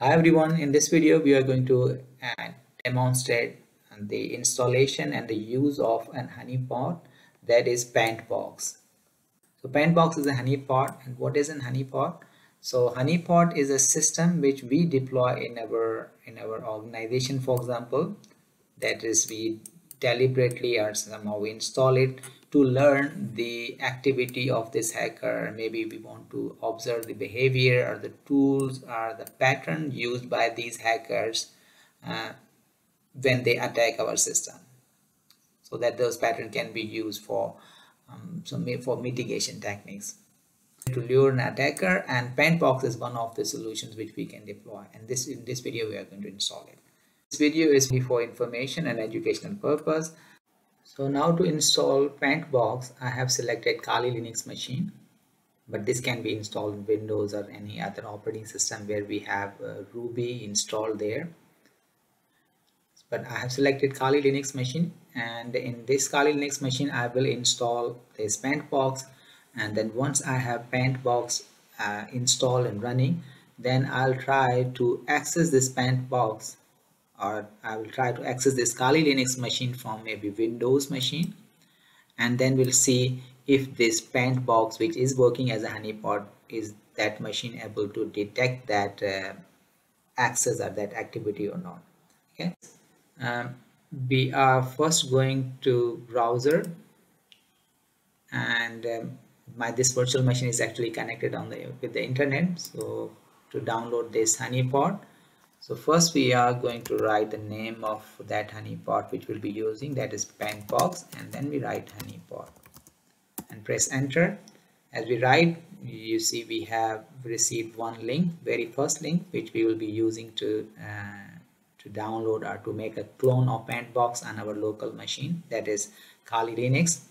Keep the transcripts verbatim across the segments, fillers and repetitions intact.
Hi everyone, in this video we are going to uh, demonstrate the installation and the use of an honeypot, that is Pentbox. So Pentbox is a honeypot, and what is an honeypot? So honeypot is a system which we deploy in our in our organization, for example, that is we deliberately or somehow we install it to learn the activity of this hacker. Maybe we want to observe the behavior or the tools or the pattern used by these hackers uh, when they attack our system, so that those patterns can be used for um, some for mitigation techniques to lure an attacker. And Pentbox is one of the solutions which we can deploy, and this in this video we are going to install it. This video is for information and educational purpose. So now to install Pentbox, I have selected Kali Linux machine, but this can be installed in Windows or any other operating system where we have uh, Ruby installed there. But I have selected Kali Linux machine, and in this Kali Linux machine I will install this Pentbox. And then once I have Pentbox uh, installed and running, then I'll try to access this Pentbox, or I will try to access this Kali Linux machine from maybe Windows machine, and then we'll see if this Pentbox, which is working as a honeypot, is that machine able to detect that uh, access or that activity or not. Okay, um, we are first going to browser, and um, my this virtual machine is actually connected on the with the internet, so to download this honeypot. So first we are going to write the name of that honeypot which we'll be using, that is Pentbox, and then we write honeypot and press enter. As we write, you see we have received one link, very first link, which we will be using to uh, to download or to make a clone of Pentbox on our local machine, that is Kali Linux.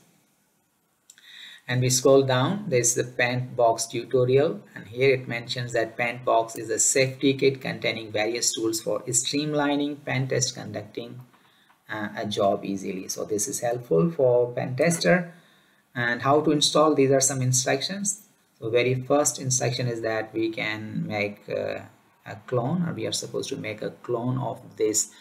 And we scroll down, there is the Pentbox tutorial, and here it mentions that Pentbox is a safety kit containing various tools for streamlining pen test conducting uh, a job easily. So this is helpful for pen tester. And how to install, these are some instructions. So very first instruction is that we can make uh, a clone, or we are supposed to make a clone of this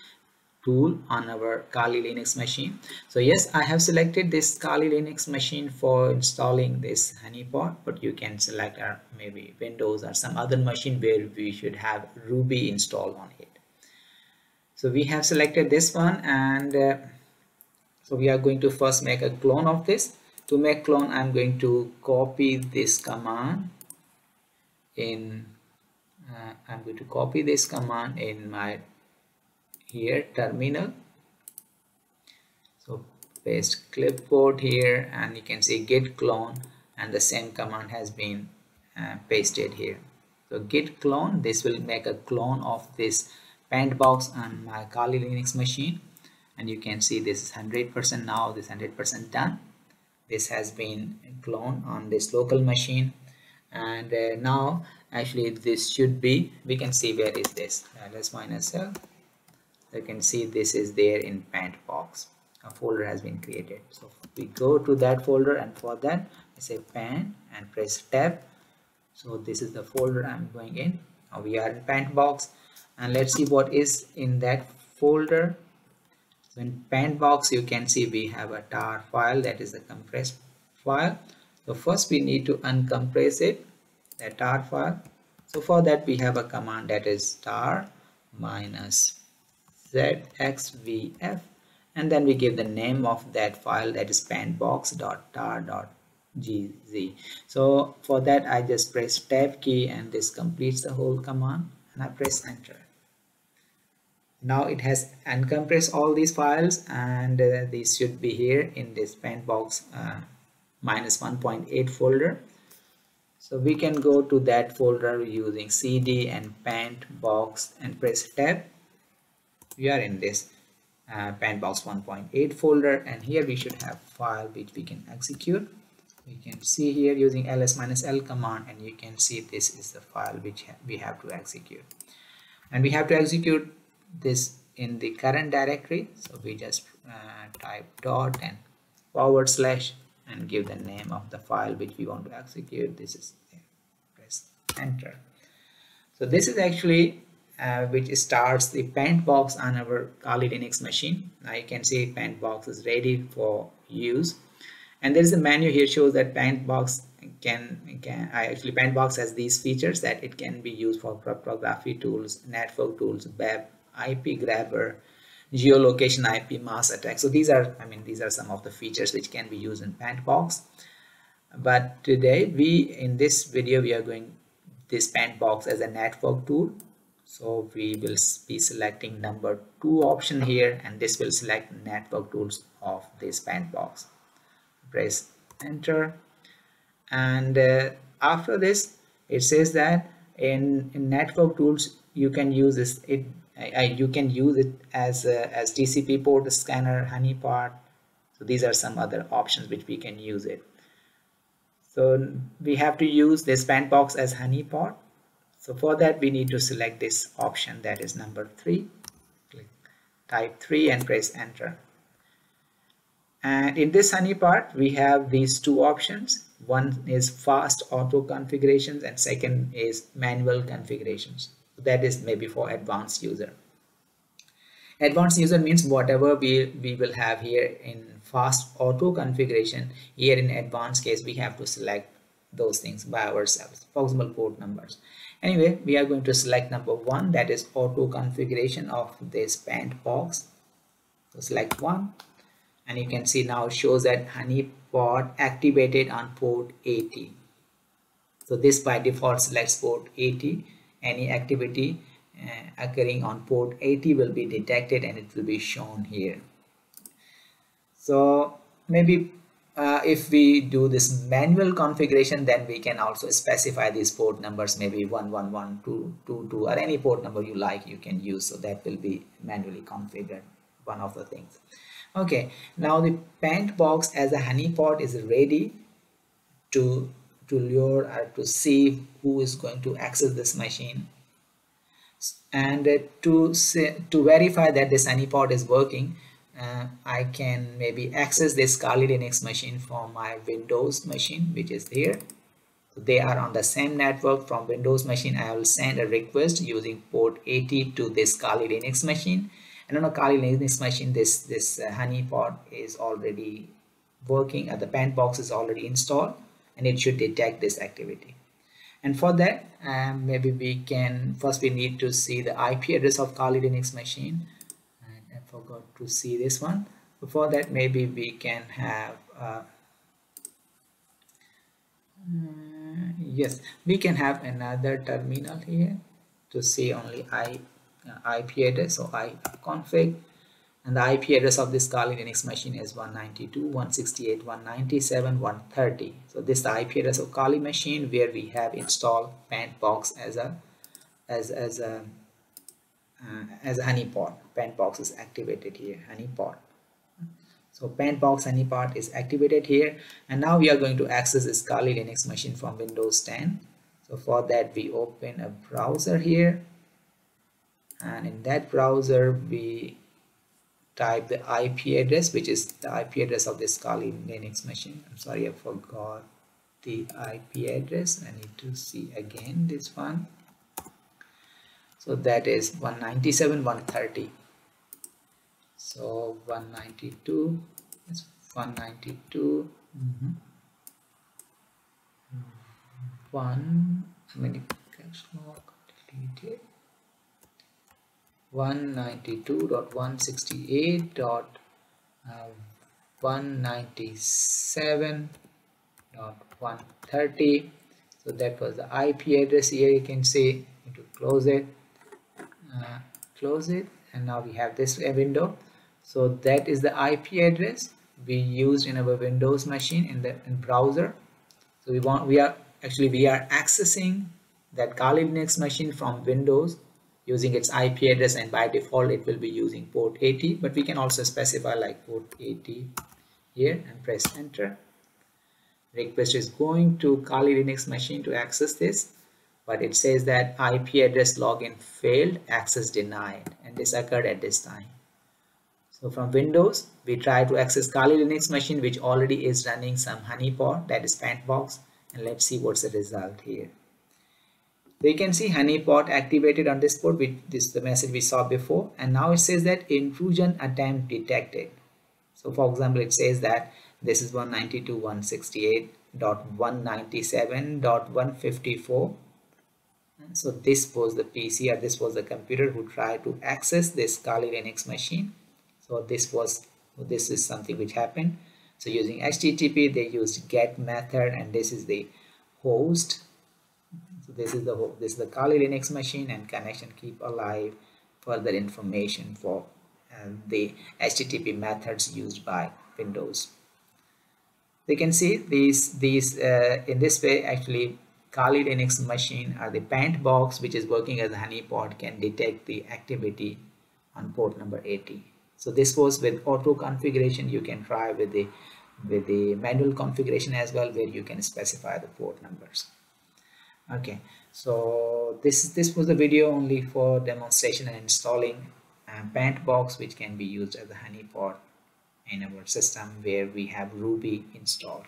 tool on our Kali Linux machine. So yes, I have selected this Kali Linux machine for installing this honeypot, but you can select our maybe Windows or some other machine where we should have Ruby installed on it. So we have selected this one, and uh, so we are going to first make a clone of this. To make clone, I'm going to copy this command in uh, I'm going to copy this command in my here terminal. So paste clipboard here, and you can see git clone, and the same command has been uh, pasted here. So git clone, this will make a clone of this Pentbox on my Kali Linux machine, and you can see this is one hundred percent now, this one hundred percent done. This has been cloned on this local machine, and uh, now actually this should be, we can see where is this uh, let's minus L. You can see this is there in Pentbox. A folder has been created. So we go to that folder, and for that I say Pent and press tab. So this is the folder I'm going in. Now we are in Pentbox, and let's see what is in that folder. So in Pentbox you can see we have a tar file, that is a compressed file. So first we need to uncompress it, the tar file. So for that we have a command, that is tar minus zxvf, and then we give the name of that file, that is pentbox dot tar dot gz. So for that I just press tab key, and this completes the whole command, and I press enter. Now it has uncompressed all these files, and uh, these should be here in this Pentbox uh, minus one point eight folder. So we can go to that folder using cd and Pentbox and press tab. We are in this uh, Pentbox one point eight folder, and here we should have file which we can execute. We can see here using ls minus l command, and you can see this is the file which ha we have to execute, and we have to execute this in the current directory. So we just uh, type dot and forward slash and give the name of the file which we want to execute. This is there. Press enter. So this is actually uh, which starts the Pentbox on our Kali Linux machine. Now you can see Pentbox is ready for use, and there is a menu here shows that Pentbox can, can actually Pentbox has these features that it can be used for cryptography tools, network tools, web, I P grabber, geolocation, I P mass attack. So these are, I mean, these are some of the features which can be used in Pentbox. But today we, in this video, we are going this Pentbox as a network tool. So we will be selecting number two option here, and this will select network tools of this Pentbox. Press enter. And uh, after this, it says that in, in network tools, you can use this, it, I, you can use it as, a, as T C P port scanner, honeypot. So these are some other options which we can use it. So we have to use this Pentbox as honeypot. So for that, we need to select this option that is number three. Click type three and press enter. And in this honeypot, we have these two options. One is fast auto configurations and second is manual configurations. That is maybe for advanced user. Advanced user means whatever we, we will have here in fast auto configuration, here in advanced case, we have to select those things by ourselves, proximal port numbers. Anyway, we are going to select number one, that is auto configuration of this Pentbox. So select one, and you can see now it shows that honeypot activated on port eighty. So this by default selects port eighty. Any activity uh, occurring on port eighty will be detected and it will be shown here. So maybe uh, if we do this manual configuration, then we can also specify these port numbers, maybe one one one, two two two, or any port number you like you can use. So that will be manually configured, one of the things. Okay, now the Pentbox as a honeypot is ready to to lure or to see who is going to access this machine, and to say, to verify that this honeypot is working, uh, I can maybe access this Kali Linux machine from my Windows machine, which is here. They are on the same network. From Windows machine, I will send a request using port eighty to this Kali Linux machine, and on a Kali Linux machine, this this uh, honeypot is already working. Uh, the Pentbox is already installed, and it should detect this activity. And for that, um, maybe we can first we need to see the I P address of Kali Linux machine. And I forgot to see this one. Before that, maybe we can have uh, uh, yes, we can have another terminal here to see only I, uh, I P address. So I config, and the I P address of this Kali Linux machine is one ninety-two dot one sixty-eight dot one ninety-seven dot one thirty. So this is the I P address of Kali machine where we have installed Pentbox as a as as a uh, as a honeypot. Pentbox is activated here, honeypot. So Pentbox honeypot is activated here, and now we are going to access this Kali Linux machine from Windows ten. So for that, we open a browser here, and in that browser we type the I P address, which is the I P address of this Kali Linux machine. I'm sorry, I forgot the I P address. I need to see again this one. So that is one ninety-seven dot one thirty. So one ninety-two is one ninety-two. Mm-hmm. One caps lock deleted. one ninety-two dot one sixty-eight dot one ninety-seven dot one thirty. So that was the I P address. Here you can see, you to close it, uh, close it, and now we have this window. So that is the I P address we used in our Windows machine in the in browser. So we want we are actually we are accessing that Kali Linux machine from Windows using its I P address, and by default it will be using port eighty, but we can also specify like port eighty here and press enter. Request is going to Kali Linux machine to access this, but it says that I P address login failed, access denied, and this occurred at this time. So from Windows, we try to access Kali Linux machine, which already is running some honeypot, that is Pentbox, and let's see what's the result here. So you can see honeypot activated on this port, which is the message we saw before, and now it says that intrusion attempt detected. So for example, it says that this is one ninety-two dot one sixty-eight dot one ninety-seven dot one fifty-four. So this was the P C, or this was the computer who tried to access this Kali Linux machine. So this was, this is something which happened. So using H T T P, they used get method, and this is the host. So this is the this is the Kali Linux machine, and connection keep alive. Further information for uh, the H T T P methods used by Windows. You can see these these uh, in this way actually. Kali Linux machine or the Pentbox, which is working as a honeypot, can detect the activity on port number eighty. So this was with auto configuration. You can try with the with the manual configuration as well, where you can specify the port numbers. Okay, so this this was the video only for demonstration and installing uh, Pentbox, which can be used as a honeypot in our system where we have Ruby installed.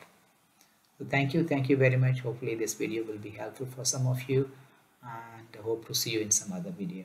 So thank you, thank you very much. Hopefully this video will be helpful for some of you, and hope to see you in some other video.